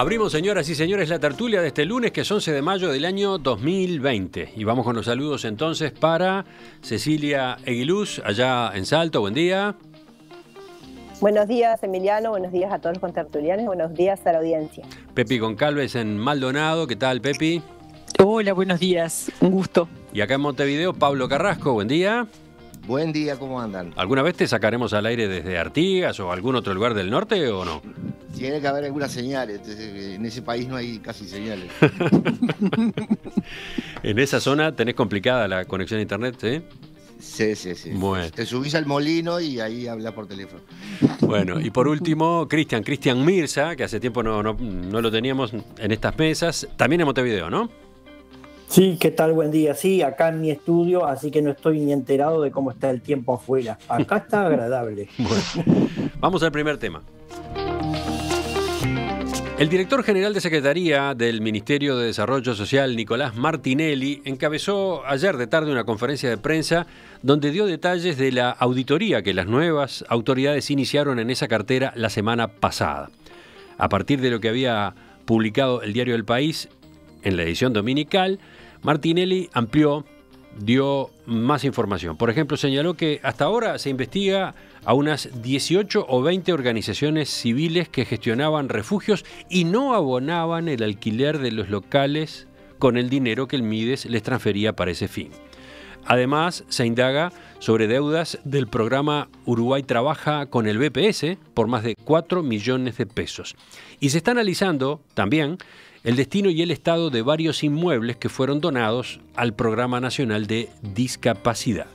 Abrimos, señoras y señores, la tertulia de este lunes, que es 11 de mayo del año 2020. Y vamos con los saludos entonces para Cecilia Eguiluz, allá en Salto. Buen día. Buenos días, Emiliano. Buenos días a todos los contertulianos. Buenos días a la audiencia. Pepi Goncalves en Maldonado. ¿Qué tal, Pepi? Hola, buenos días. Un gusto. Y acá en Montevideo, Pablo Carrasco. Buen día. Buen día, ¿cómo andan? ¿Alguna vez te sacaremos al aire desde Artigas o algún otro lugar del norte o no? Tiene que haber algunas señales. En ese país no hay casi señales. En esa zona tenés complicada la conexión a internet, ¿sí? Sí, sí, sí. Bueno. Te subís al molino y ahí hablas por teléfono. Bueno, y por último, Cristian Mirza, que hace tiempo no lo teníamos en estas mesas. También en Montevideo, ¿no? Sí, ¿qué tal? Buen día. Sí, acá en mi estudio, así que no estoy ni enterado de cómo está el tiempo afuera. Acá está agradable. Bueno, vamos al primer tema. El director general de Secretaría del Ministerio de Desarrollo Social, Nicolás Martinelli, encabezó ayer de tarde una conferencia de prensa donde dio detalles de la auditoría que las nuevas autoridades iniciaron en esa cartera la semana pasada. A partir de lo que había publicado el Diario El País en la edición dominical, Martinelli amplió, dio más información. Por ejemplo, señaló que hasta ahora se investiga a unas 18 o 20 organizaciones civiles que gestionaban refugios y no abonaban el alquiler de los locales con el dinero que el MIDES les transfería para ese fin. Además, se indaga sobre deudas del programa Uruguay Trabaja con el BPS por más de 4 millones de pesos. Y se está analizando también el destino y el estado de varios inmuebles que fueron donados al Programa Nacional de Discapacidad.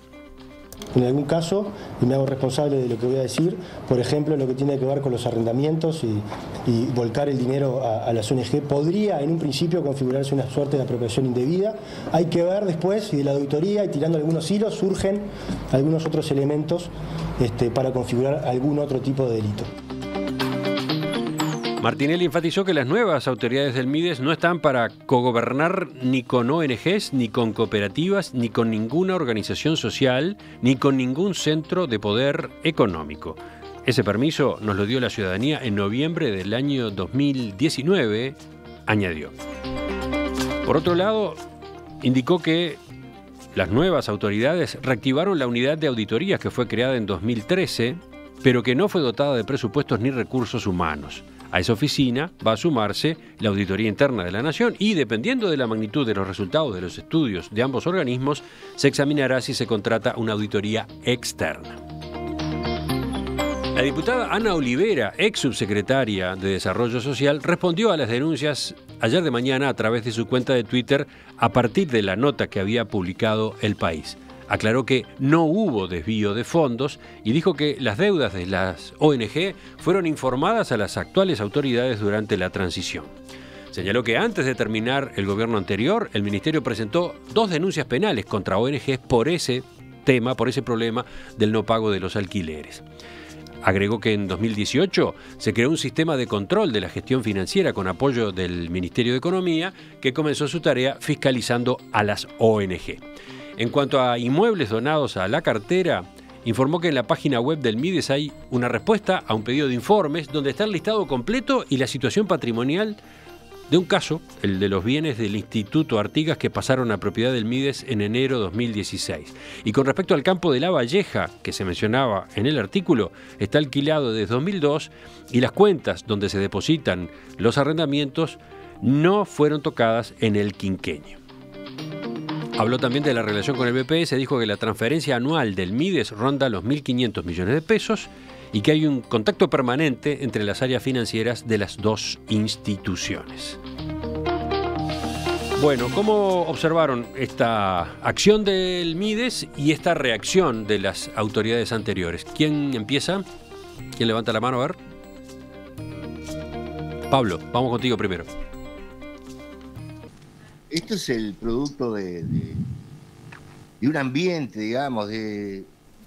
En algún caso, y me hago responsable de lo que voy a decir, por ejemplo, lo que tiene que ver con los arrendamientos y volcar el dinero a las ONG, podría en un principio configurarse una suerte de apropiación indebida. Hay que ver después, y de la auditoría, y tirando algunos hilos, surgen algunos otros elementos para configurar algún otro tipo de delito. Martinelli enfatizó que las nuevas autoridades del MIDES no están para cogobernar ni con ONGs, ni con cooperativas, ni con ninguna organización social, ni con ningún centro de poder económico. Ese permiso nos lo dio la ciudadanía en noviembre del año 2019, añadió. Por otro lado, indicó que las nuevas autoridades reactivaron la unidad de auditorías que fue creada en 2013, pero que no fue dotada de presupuestos ni recursos humanos. A esa oficina va a sumarse la Auditoría Interna de la Nación y, dependiendo de la magnitud de los resultados de los estudios de ambos organismos, se examinará si se contrata una auditoría externa. La diputada Ana Olivera, ex subsecretaria de Desarrollo Social, respondió a las denuncias ayer de mañana a través de su cuenta de Twitter a partir de la nota que había publicado El País. Aclaró que no hubo desvío de fondos y dijo que las deudas de las ONG fueron informadas a las actuales autoridades durante la transición. Señaló que antes de terminar el gobierno anterior, el ministerio presentó 2 denuncias penales contra ONGs por ese tema, por ese problema del no pago de los alquileres. Agregó que en 2018 se creó un sistema de control de la gestión financiera con apoyo del Ministerio de Economía, que comenzó su tarea fiscalizando a las ONG. En cuanto a inmuebles donados a la cartera, informó que en la página web del MIDES hay una respuesta a un pedido de informes donde está el listado completo y la situación patrimonial de un caso, el de los bienes del Instituto Artigas que pasaron a propiedad del MIDES en enero de 2016. Y con respecto al campo de Lavalleja, que se mencionaba en el artículo, está alquilado desde 2002 y las cuentas donde se depositan los arrendamientos no fueron tocadas en el quinquenio. Habló también de la relación con el BPS, dijo que la transferencia anual del MIDES ronda los 1.500 millones de pesos y que hay un contacto permanente entre las áreas financieras de las dos instituciones. Bueno, ¿cómo observaron esta acción del MIDES y esta reacción de las autoridades anteriores? ¿Quién empieza? ¿Quién levanta la mano? A ver. Pablo, vamos contigo primero. Esto es el producto de un ambiente, digamos, de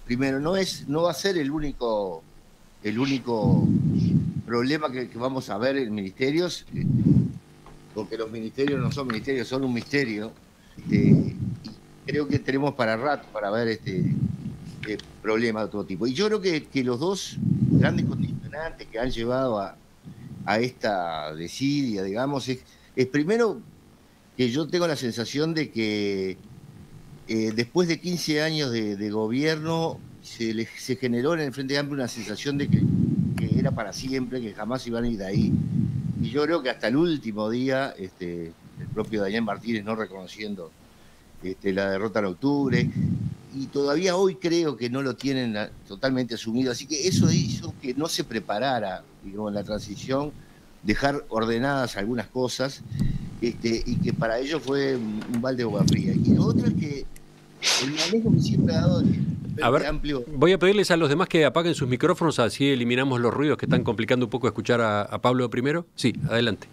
primero no va a ser el único problema que vamos a ver en ministerios, porque los ministerios no son ministerios, son un misterio. Y creo que tenemos para rato para ver este problema de todo tipo. Y yo creo que los dos grandes condicionantes que han llevado a a esta desidia, digamos, es primero que yo tengo la sensación de que después de 15 años de gobierno se generó en el Frente Amplio una sensación de que era para siempre, que jamás iban a ir de ahí. Y yo creo que hasta el último día, el propio Daniel Martínez no reconociendo la derrota en octubre, y todavía hoy creo que no lo tienen totalmente asumido. Así que eso hizo que no se preparara, digamos, la transición, dejar ordenadas algunas cosas, y que para ellos fue un balde de agua fría. Y lo otro es que el manejo que siempre ha dado amplio. Voy a pedirles a los demás que apaguen sus micrófonos, así eliminamos los ruidos que están complicando un poco escuchar a Pablo primero. Sí, adelante.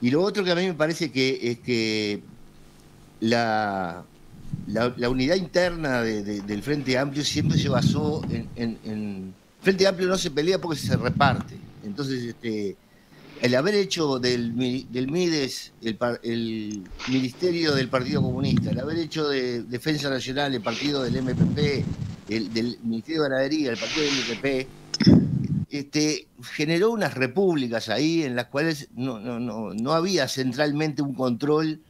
Y lo otro que a mí me parece que es que la unidad interna del Frente Amplio siempre se basó en Frente Amplio no se pelea porque se reparte. Entonces, el haber hecho del MIDES el Ministerio del Partido Comunista, el haber hecho de Defensa Nacional el partido del MPP, del Ministerio de Ganadería el partido del MPP, generó unas repúblicas ahí en las cuales no había centralmente un control,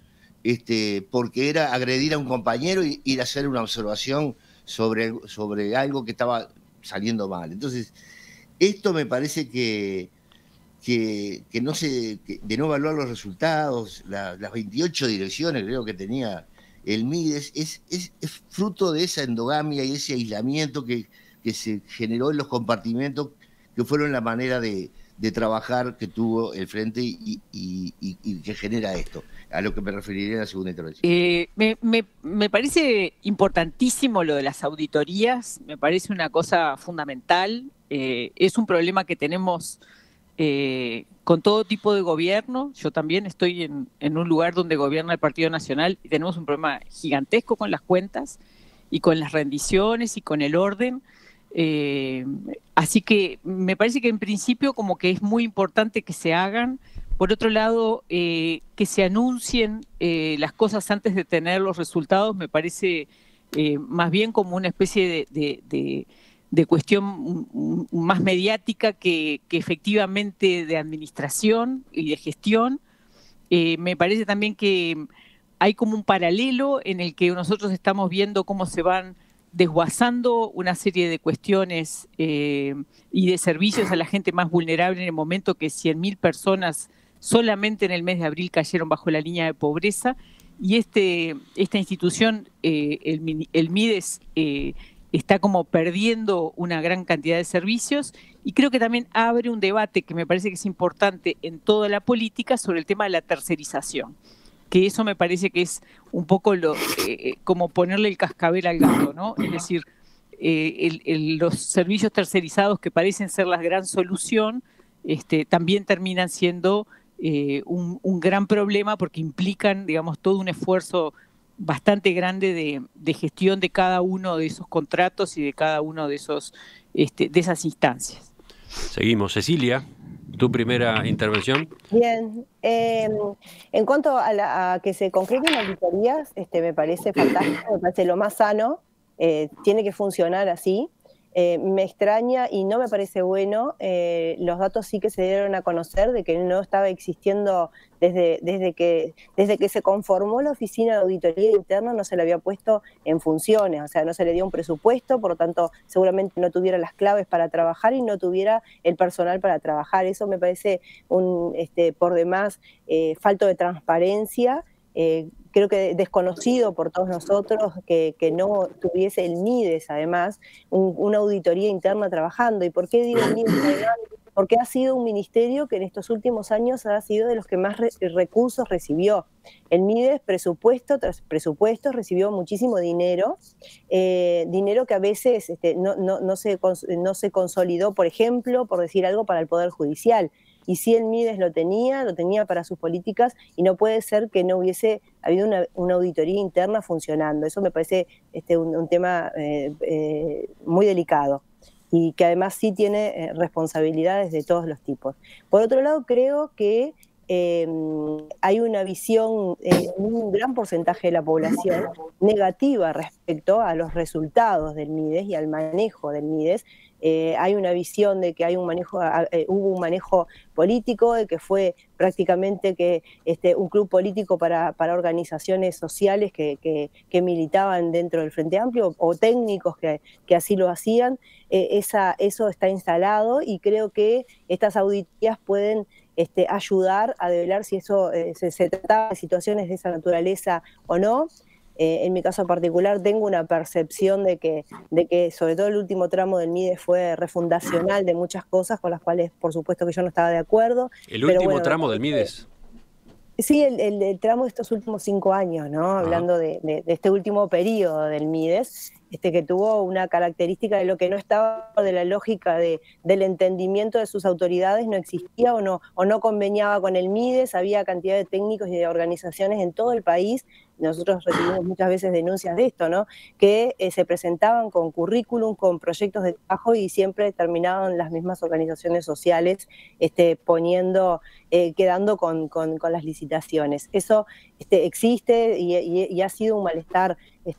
porque era agredir a un compañero y ir a hacer una observación sobre algo que estaba saliendo mal. Entonces, esto me parece que no se, de no evaluar los resultados, las 28 direcciones creo que tenía el MIDES, es fruto de esa endogamia y ese aislamiento que se generó en los compartimentos que fueron la manera de trabajar que tuvo el Frente y que genera esto, a lo que me referiré en la segunda intervención. Me parece importantísimo lo de las auditorías, me parece una cosa fundamental, es un problema que tenemos con todo tipo de gobierno. Yo también estoy en un lugar donde gobierna el Partido Nacional y tenemos un problema gigantesco con las cuentas y con las rendiciones y con el orden. Así que me parece que en principio como que es muy importante que se hagan. Por otro lado, que se anuncien las cosas antes de tener los resultados me parece más bien como una especie de cuestión más mediática que efectivamente de administración y de gestión. Me parece también que hay como un paralelo en el que nosotros estamos viendo cómo se van desguazando una serie de cuestiones y de servicios a la gente más vulnerable en el momento que 100.000 personas solamente en el mes de abril cayeron bajo la línea de pobreza. Y esta institución, el MIDES, está como perdiendo una gran cantidad de servicios, y creo que también abre un debate que me parece que es importante en toda la política sobre el tema de la tercerización, que eso me parece que es un poco como ponerle el cascabel al gato, ¿no? Es decir, los servicios tercerizados que parecen ser la gran solución también terminan siendo un gran problema porque implican, digamos, todo un esfuerzo bastante grande de gestión de cada uno de esos contratos y de cada uno de esos de esas instancias. Seguimos. Cecilia, tu primera intervención. Bien. En cuanto a que se concreten las auditorías, me parece fantástico, me parece lo más sano, tiene que funcionar así. Me extraña y no me parece bueno, los datos sí que se dieron a conocer de que no estaba existiendo desde que se conformó la oficina de auditoría interna, no se le había puesto en funciones, o sea, no se le dio un presupuesto, por lo tanto seguramente no tuviera las claves para trabajar y no tuviera el personal para trabajar. Eso me parece un por demás falto de transparencia. Creo que desconocido por todos nosotros que no tuviese el MIDES, además, una auditoría interna trabajando. ¿Y por qué digo el MIDES? Porque ha sido un ministerio que en estos últimos años ha sido de los que más recursos recibió. El MIDES, presupuesto tras presupuesto, recibió muchísimo dinero, dinero que a veces no se consolidó, por ejemplo, por decir algo, para el Poder Judicial. Y sí, el MIDES lo tenía para sus políticas, y no puede ser que no hubiese habido una auditoría interna funcionando. Eso me parece un tema muy delicado, y que además sí tiene responsabilidades de todos los tipos. Por otro lado, creo que hay una visión en un gran porcentaje de la población negativa respecto respecto a los resultados del MIDES y al manejo del MIDES. Hay una visión de que hay un manejo, hubo un manejo político, de que fue prácticamente que un club político para organizaciones sociales que militaban dentro del Frente Amplio, o técnicos que así lo hacían. Eso está instalado, y creo que estas auditorías pueden ayudar a develar si eso se trataba de situaciones de esa naturaleza o no. En mi caso particular tengo una percepción de que sobre todo el último tramo del MIDES fue refundacional de muchas cosas con las cuales por supuesto que yo no estaba de acuerdo. ¿El último tramo del MIDES? Sí, el tramo de estos últimos 5 años, ¿no? Hablando de este último periodo del MIDES, que tuvo una característica de lo que no estaba de la lógica del entendimiento de sus autoridades, no existía o no conveniaba con el MIDES, había cantidad de técnicos y de organizaciones en todo el país. Nosotros recibimos muchas veces denuncias de esto, ¿no? Que se presentaban con currículum, con proyectos de trabajo, y siempre terminaban las mismas organizaciones sociales quedando con las licitaciones. Eso existe y ha sido un malestar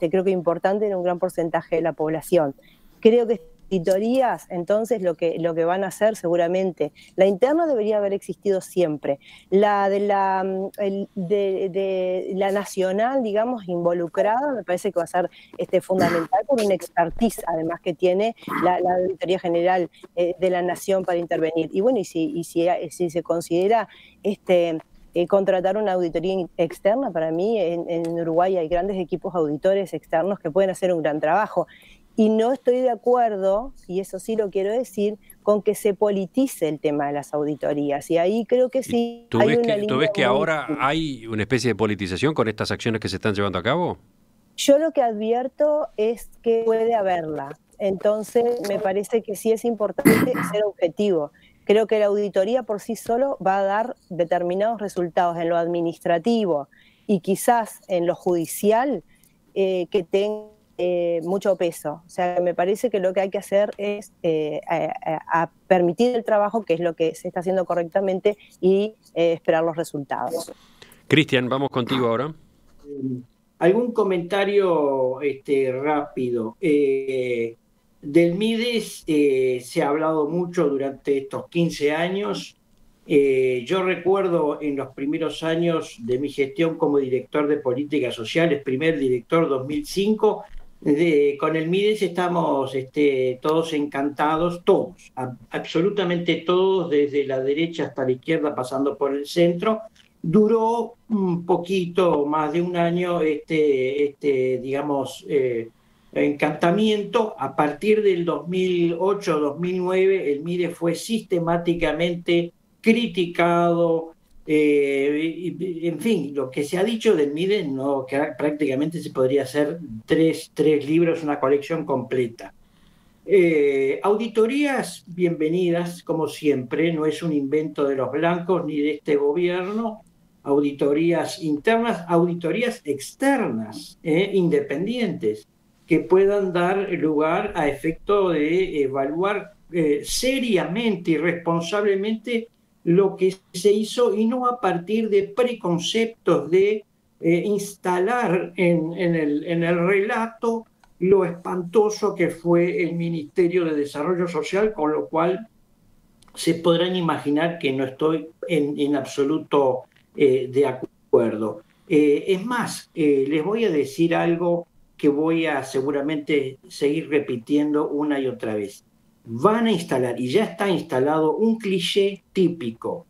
creo que importante en un gran porcentaje de la población. Creo que auditorías, entonces, lo que van a hacer seguramente. La interna debería haber existido siempre. La de la nacional, digamos, involucrada, me parece que va a ser fundamental, por una expertise, además, que tiene la Auditoría General de la Nación para intervenir. Y bueno, y si se considera contratar una auditoría externa, para mí en Uruguay hay grandes equipos auditores externos que pueden hacer un gran trabajo. Y no estoy de acuerdo, y eso sí lo quiero decir, con que se politice el tema de las auditorías. Y ahí creo que sí hay una línea. ¿Tú ves que ahora hay una especie de politización con estas acciones que se están llevando a cabo? Yo lo que advierto es que puede haberla. Entonces me parece que sí es importante ser objetivo. Creo que la auditoría por sí solo va a dar determinados resultados en lo administrativo y quizás en lo judicial que tenga mucho peso. O sea, me parece que lo que hay que hacer es a permitir el trabajo, que es lo que se está haciendo correctamente, y esperar los resultados. Cristian, vamos contigo ahora. Algún comentario rápido. Del MIDES se ha hablado mucho durante estos 15 años. Yo recuerdo en los primeros años de mi gestión como director de Políticas Sociales, primer director 2005, con el MIDES estamos todos encantados, todos, absolutamente todos, desde la derecha hasta la izquierda, pasando por el centro. Duró un poquito más de un año digamos, encantamiento. A partir del 2008-2009 el MIDES fue sistemáticamente criticado, en fin, lo que se ha dicho del MIDES, no, que prácticamente se podría hacer tres libros, una colección completa. Auditorías bienvenidas, como siempre, no es un invento de los blancos ni de este gobierno. Auditorías internas, auditorías externas, independientes, que puedan dar lugar a efecto de evaluar seriamente y responsablemente lo que se hizo, y no a partir de preconceptos de instalar en el relato lo espantoso que fue el Ministerio de Desarrollo Social, con lo cual se podrán imaginar que no estoy en absoluto de acuerdo. Es más, les voy a decir algo que voy a seguramente seguir repitiendo una y otra vez. Van a instalar, y ya está instalado, un cliché típico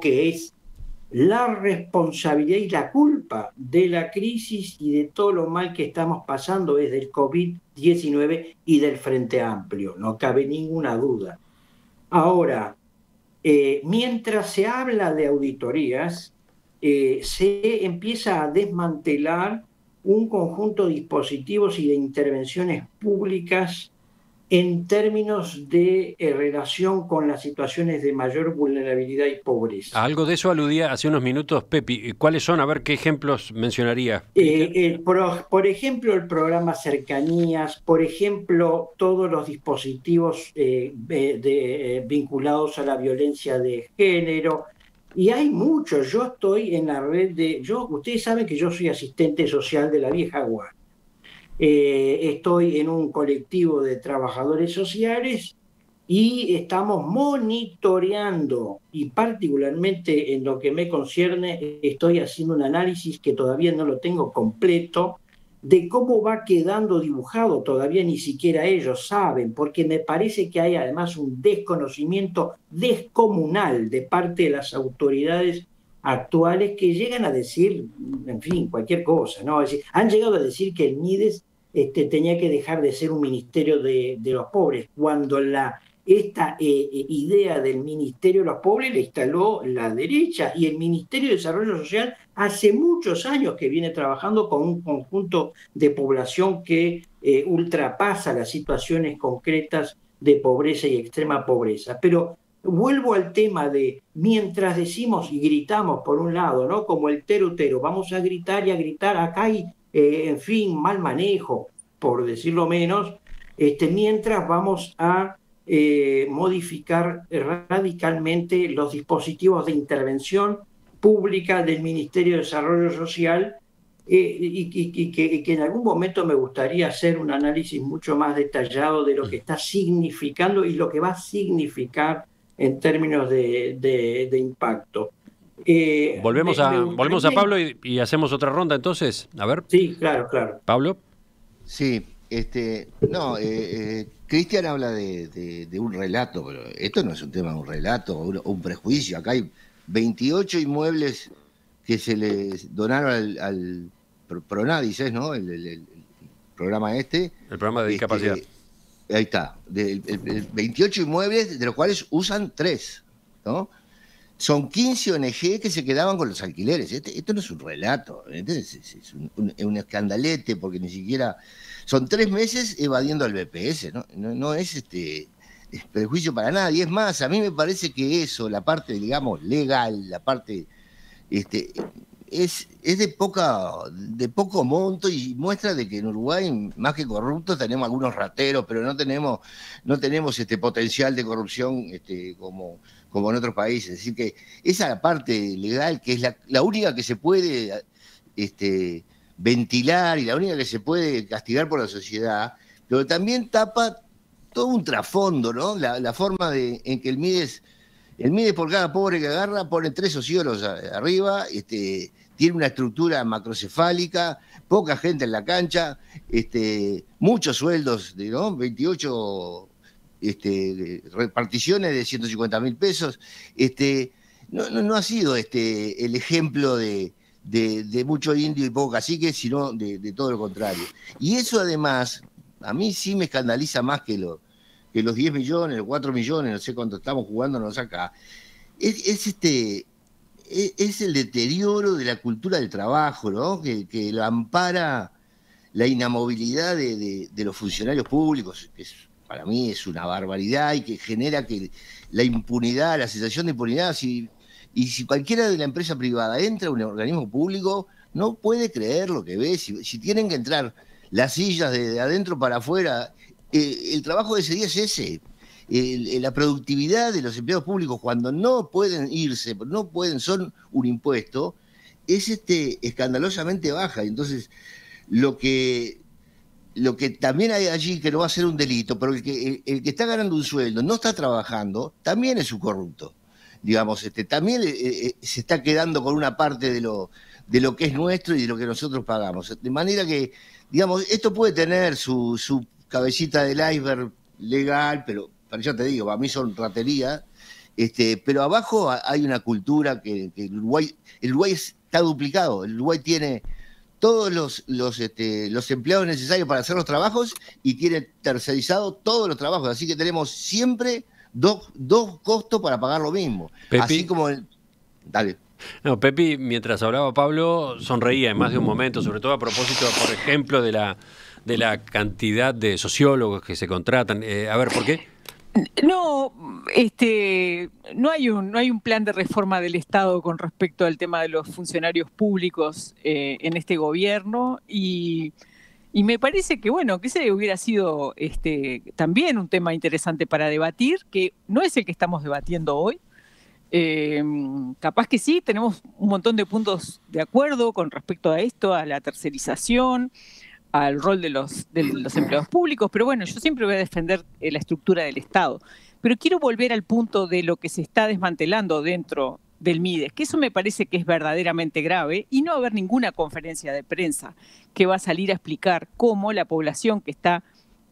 que es la responsabilidad y la culpa de la crisis y de todo lo mal que estamos pasando desde el COVID-19 y del Frente Amplio, no cabe ninguna duda. Ahora, mientras se habla de auditorías, se empieza a desmantelar un conjunto de dispositivos y de intervenciones públicas en términos de relación con las situaciones de mayor vulnerabilidad y pobreza. A algo de eso aludía hace unos minutos, Pepi. ¿Cuáles son? A ver, ¿qué ejemplos mencionaría? Por ejemplo, el programa Cercanías, por ejemplo, todos los dispositivos vinculados a la violencia de género. Y hay muchos. Yo estoy en la red de... Ustedes saben que yo soy asistente social de la vieja guardia. estoy en un colectivo de trabajadores sociales y estamos monitoreando, y particularmente en lo que me concierne estoy haciendo un análisis que todavía no lo tengo completo, de cómo va quedando dibujado. Todavía ni siquiera ellos saben, porque me parece que hay además un desconocimiento descomunal de parte de las autoridades actuales, que llegan a decir, en fin, cualquier cosa, ¿no? Es decir, han llegado a decir que el MIDES tenía que dejar de ser un ministerio de los pobres, cuando esta idea del ministerio de los pobres la instaló la derecha, y el Ministerio de Desarrollo Social hace muchos años que viene trabajando con un conjunto de población que ultrapasa las situaciones concretas de pobreza y extrema pobreza. Pero vuelvo al tema de, mientras decimos y gritamos por un lado, ¿no? Como el terutero, vamos a gritar y a gritar, acá hay, en fin, mal manejo, por decirlo menos, mientras vamos a modificar radicalmente los dispositivos de intervención pública del Ministerio de Desarrollo Social, y que en algún momento me gustaría hacer un análisis mucho más detallado de lo que está significando y lo que va a significar en términos de impacto. Volvemos a Pablo y hacemos otra ronda entonces, a ver. Sí, claro. Pablo. Sí. Cristian habla de un relato, pero esto no es un tema de un relato o un prejuicio. Acá hay 28 inmuebles que se les donaron al Pronadices, ¿no? El programa este. El programa de discapacidad. Ahí está. 28 inmuebles, de los cuales usan 3, ¿no? Son 15 ONG que se quedaban con los alquileres. Esto no es un relato, es un escandalete, porque ni siquiera... Son 3 meses evadiendo al BPS, ¿no? No es es prejuicio para nadie. Es más, a mí me parece que eso, la parte, digamos, legal, la parte es de poco monto, y muestra de que en Uruguay, más que corruptos, tenemos algunos rateros, pero no tenemos potencial de corrupción como en otros países. Es decir, que esa parte legal, que es la única que se puede ventilar y la única que se puede castigar por la sociedad, pero también tapa todo un trasfondo, ¿no? La forma en que el MIDES por cada pobre que agarra pone 3 sociólogos arriba, tiene una estructura macrocefálica, poca gente en la cancha, muchos sueldos, ¿no? 28 reparticiones de 150.000 pesos. No ha sido el ejemplo de mucho indio y poco cacique, sino de todo lo contrario. Y eso, además, a mí sí me escandaliza más que los 10 millones, los 4 millones, no sé cuánto estamos jugándonos acá. Es el deterioro de la cultura del trabajo, ¿no? Que lo ampara la inamovilidad de los funcionarios públicos, que para mí es una barbaridad, y que genera que la impunidad, la sensación de impunidad, si cualquiera de la empresa privada entra a un organismo público, no puede creer lo que ve. Si tienen que entrar las sillas de adentro para afuera, el trabajo de ese día es ese. La productividad de los empleados públicos, cuando no pueden irse, son un impuesto, es escandalosamente baja. Entonces, lo que también hay allí, que no va a ser un delito, pero el que está ganando un sueldo, no está trabajando, también es un corrupto. Digamos, también se está quedando con una parte de lo que es nuestro y de lo que nosotros pagamos. De manera que, digamos, esto puede tener su cabecita del iceberg legal, pero ya te digo, para mí son raterías, pero abajo hay una cultura que el Uruguay está duplicado. El Uruguay tiene todos los empleados necesarios para hacer los trabajos, y tiene tercerizado todos los trabajos, así que tenemos siempre dos costos para pagar lo mismo. Pepi, así como dale. No, Pepi, mientras hablaba Pablo, sonreía en más de un momento, sobre todo a propósito, por ejemplo, de la cantidad de sociólogos que se contratan. A ver, ¿por qué? No, no hay un plan de reforma del Estado con respecto al tema de los funcionarios públicos en este gobierno, y me parece que, bueno, que ese hubiera sido también un tema interesante para debatir, que no es el que estamos debatiendo hoy. Capaz que sí, tenemos un montón de puntos de acuerdo con respecto a esto, a la tercerización, al rol de los empleados públicos, pero bueno, yo siempre voy a defender la estructura del Estado. Pero quiero volver al punto de lo que se está desmantelando dentro del MIDES, que eso me parece que es verdaderamente grave, y no va a haber ninguna conferencia de prensa que va a salir a explicar cómo la población que está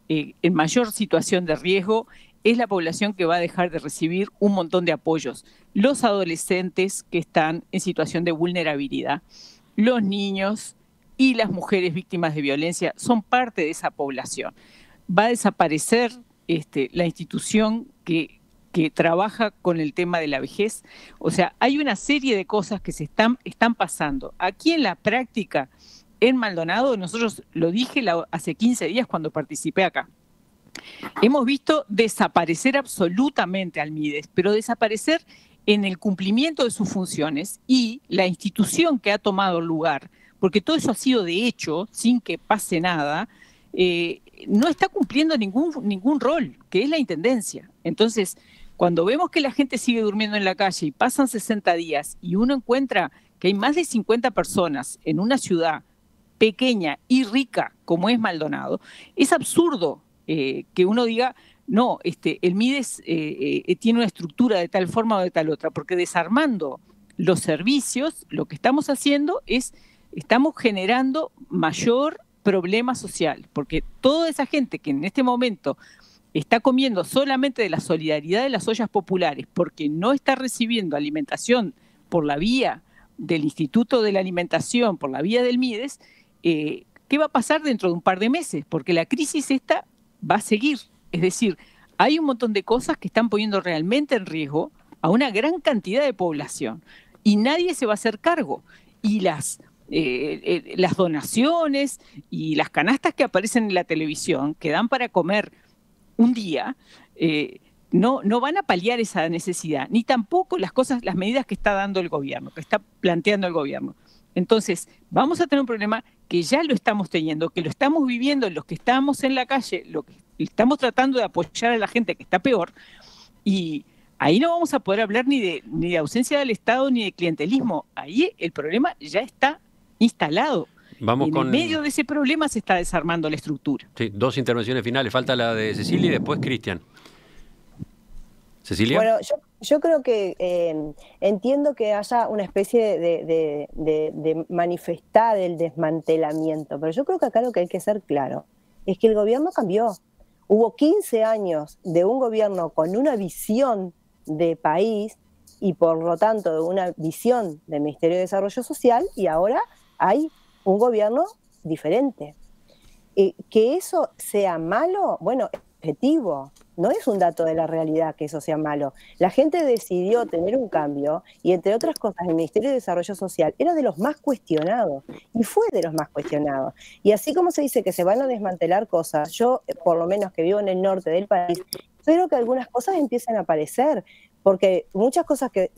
en mayor situación de riesgo es la población que va a dejar de recibir un montón de apoyos. Los adolescentes que están en situación de vulnerabilidad, los niños y las mujeres víctimas de violencia son parte de esa población. Va a desaparecer la institución que trabaja con el tema de la vejez. O sea, hay una serie de cosas que se están pasando. Aquí en la práctica, en Maldonado, nosotros lo dije hace 15 días cuando participé acá, hemos visto desaparecer absolutamente al MIDES, pero desaparecer en el cumplimiento de sus funciones y la institución que ha tomado lugar, porque todo eso ha sido de hecho, sin que pase nada, no está cumpliendo ningún rol, que es la intendencia. Entonces, cuando vemos que la gente sigue durmiendo en la calle y pasan 60 días y uno encuentra que hay más de 50 personas en una ciudad pequeña y rica como es Maldonado, es absurdo que uno diga, no, el MIDES tiene una estructura de tal forma o de tal otra, porque desarmando los servicios, lo que estamos haciendo es, estamos generando mayor problema social, porque toda esa gente que en este momento está comiendo solamente de la solidaridad de las ollas populares, porque no está recibiendo alimentación por la vía del Instituto de la Alimentación, por la vía del MIDES, ¿qué va a pasar dentro de un par de meses? Porque la crisis esta va a seguir. Es decir, hay un montón de cosas que están poniendo realmente en riesgo a una gran cantidad de población y nadie se va a hacer cargo. Y las donaciones y las canastas que aparecen en la televisión, que dan para comer un día, no van a paliar esa necesidad, ni tampoco las medidas que está dando el gobierno, que está planteando el gobierno. Entonces, vamos a tener un problema que ya lo estamos teniendo, que lo estamos viviendo los que estamos en la calle, lo que estamos tratando de apoyar a la gente que está peor, y ahí no vamos a poder hablar ni de ausencia del Estado ni de clientelismo. Ahí el problema ya está instalado. En medio de ese problema se está desarmando la estructura. Sí, dos intervenciones finales. Falta la de Cecilia y después Cristian. Cecilia. Bueno, yo creo que entiendo que haya una especie de manifestar el desmantelamiento, pero yo creo que acá lo que hay que ser claro es que el gobierno cambió. Hubo 15 años de un gobierno con una visión de país y por lo tanto de una visión del Ministerio de Desarrollo Social, y ahora hay un gobierno diferente. Que eso sea malo, bueno, es objetivo, no es un dato de la realidad que eso sea malo. La gente decidió tener un cambio y entre otras cosas el Ministerio de Desarrollo Social era de los más cuestionados y fue de los más cuestionados. Y así como se dice que se van a desmantelar cosas, yo por lo menos que vivo en el norte del país, espero que algunas cosas empiecen a aparecer, porque muchas cosas que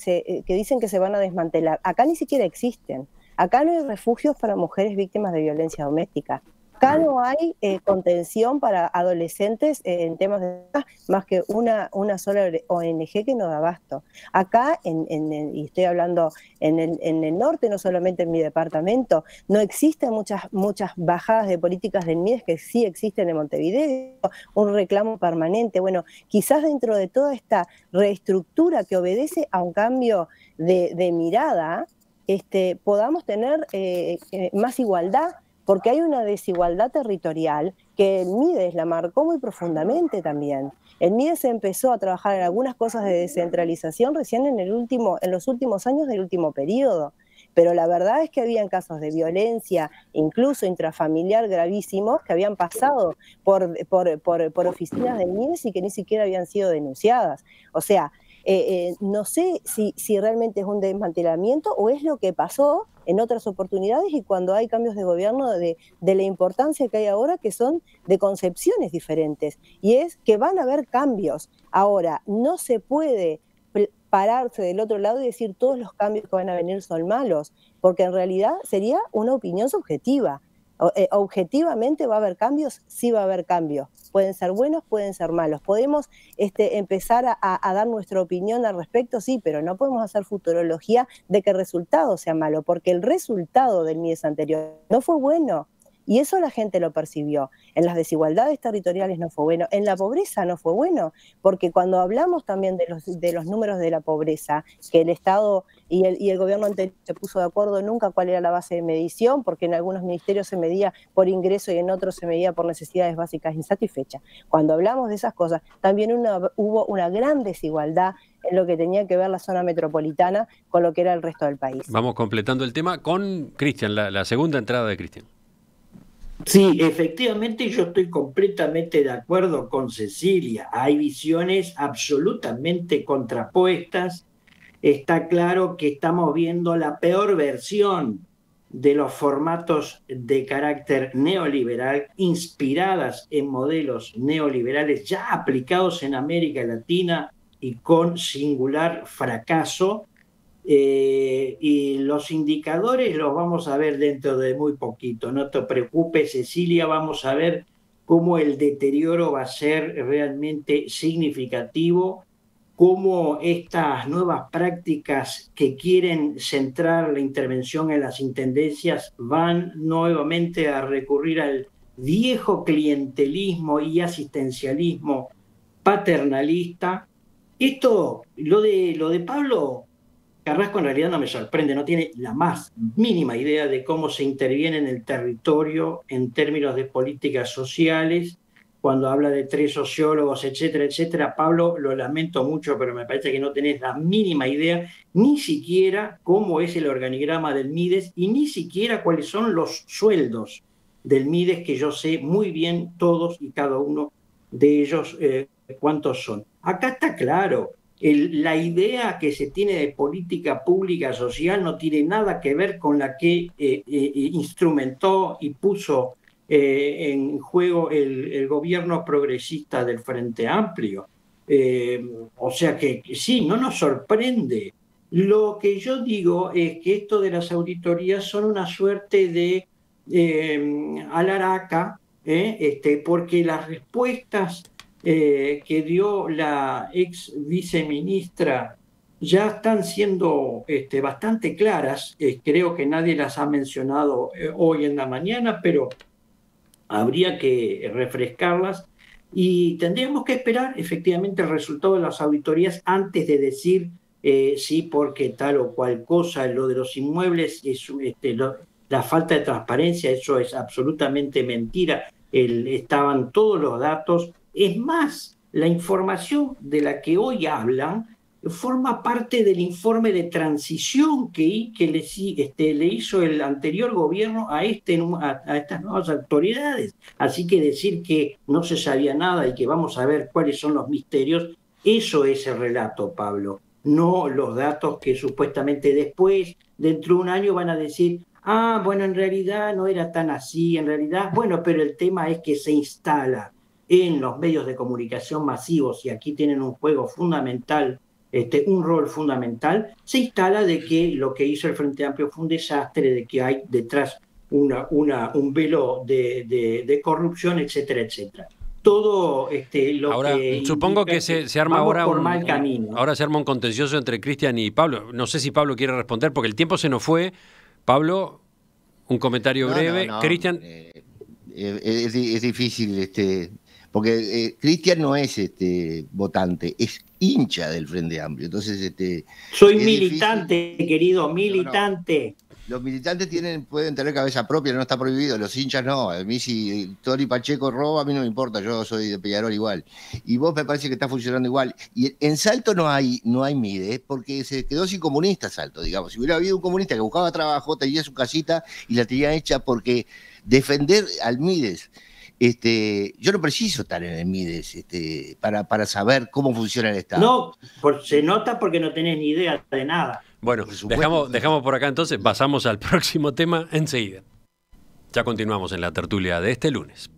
dicen que se van a desmantelar, acá ni siquiera existen. Acá no hay refugios para mujeres víctimas de violencia doméstica. Acá no hay contención para adolescentes en temas de más que una sola ONG que no da abasto. Acá, y estoy hablando en el norte, no solamente en mi departamento, no existen muchas bajadas de políticas del MIDES que sí existen en Montevideo, un reclamo permanente. Bueno, quizás dentro de toda esta reestructura que obedece a un cambio de mirada, podamos tener más igualdad, porque hay una desigualdad territorial que el MIDES la marcó muy profundamente también. El MIDES empezó a trabajar en algunas cosas de descentralización recién en los últimos años del último periodo, pero la verdad es que habían casos de violencia, incluso intrafamiliar gravísimos, que habían pasado por oficinas del MIDES y que ni siquiera habían sido denunciadas. O sea, no sé si realmente es un desmantelamiento o es lo que pasó en otras oportunidades y cuando hay cambios de gobierno de la importancia que hay ahora, que son de concepciones diferentes. Y es que van a haber cambios. Ahora, no se puede pararse del otro lado y decir todos los cambios que van a venir son malos, porque en realidad sería una opinión subjetiva. Objetivamente va a haber cambios, sí va a haber cambios. Pueden ser buenos, pueden ser malos. Podemos empezar a dar nuestra opinión al respecto, sí, pero no podemos hacer futurología de que el resultado sea malo, porque el resultado del MIDES anterior no fue bueno. Y eso la gente lo percibió. En las desigualdades territoriales no fue bueno, en la pobreza no fue bueno, porque cuando hablamos también de los números de la pobreza, que el Estado y el gobierno anterior se puso de acuerdo nunca cuál era la base de medición, porque en algunos ministerios se medía por ingreso y en otros se medía por necesidades básicas insatisfechas. Cuando hablamos de esas cosas, también hubo una gran desigualdad en lo que tenía que ver la zona metropolitana con lo que era el resto del país. Vamos completando el tema con Cristian, la segunda entrada de Cristian. Sí, efectivamente yo estoy completamente de acuerdo con Cecilia. Hay visiones absolutamente contrapuestas. Está claro que estamos viendo la peor versión de los formatos de carácter neoliberal, inspiradas en modelos neoliberales ya aplicados en América Latina y con singular fracaso. Y los indicadores los vamos a ver dentro de muy poquito, no te preocupes, Cecilia, vamos a ver cómo el deterioro va a ser realmente significativo, cómo estas nuevas prácticas que quieren centrar la intervención en las intendencias van nuevamente a recurrir al viejo clientelismo y asistencialismo paternalista. Esto, lo de Pablo Carrasco en realidad no me sorprende, no tiene la más mínima idea de cómo se interviene en el territorio en términos de políticas sociales. Cuando habla de 3 sociólogos, etcétera, etcétera, Pablo, lo lamento mucho, pero me parece que no tenés la mínima idea, ni siquiera cómo es el organigrama del MIDES y ni siquiera cuáles son los sueldos del MIDES, que yo sé muy bien todos y cada uno de ellos cuántos son. Acá está claro. La idea que se tiene de política pública social no tiene nada que ver con la que instrumentó y puso en juego el gobierno progresista del Frente Amplio. O sea que sí, no nos sorprende. Lo que yo digo es que esto de las auditorías son una suerte de alaraca, porque las respuestas que dio la ex viceministra ya están siendo bastante claras, creo que nadie las ha mencionado hoy en la mañana, pero habría que refrescarlas y tendríamos que esperar efectivamente el resultado de las auditorías antes de decir sí, porque tal o cual cosa. Lo de los inmuebles, la falta de transparencia, eso es absolutamente mentira. Estaban todos los datos. Es más, la información de la que hoy hablan forma parte del informe de transición que le hizo el anterior gobierno a estas nuevas autoridades. Así que decir que no se sabía nada y que vamos a ver cuáles son los misterios, eso es el relato, Pablo. No los datos que supuestamente después, dentro de un año, van a decir, ah, bueno, en realidad no era tan así, en realidad, bueno, pero el tema es que se instala en los medios de comunicación masivos, y aquí tienen un juego fundamental, un rol fundamental, se instala de que lo que hizo el Frente Amplio fue un desastre, de que hay detrás un velo de corrupción, etcétera, etcétera. Todo lo ahora, que... Supongo que se arma ahora por mal camino. Ahora se arma un contencioso entre Cristian y Pablo. No sé si Pablo quiere responder, porque el tiempo se nos fue. Pablo, un comentario breve. No. Cristian... Es difícil... Porque Cristian no es votante, es hincha del Frente Amplio. Entonces, soy militante, difícil. Querido, militante. No. Los militantes pueden tener cabeza propia, no está prohibido. Los hinchas no. A mí, si Tori Pacheco roba, a mí no me importa, yo soy de Peñarol igual. Y vos me parece que está funcionando igual. Y en Salto no hay MIDES, porque se quedó sin comunista Salto, digamos. Si hubiera habido un comunista que buscaba trabajo, tenía su casita y la tenía hecha, porque defender al MIDES... yo no preciso estar en el MIDES para saber cómo funciona el Estado. No, se nota porque no tenés ni idea de nada. Bueno, dejamos por acá entonces, pasamos al próximo tema enseguida. Ya continuamos en la tertulia de este lunes.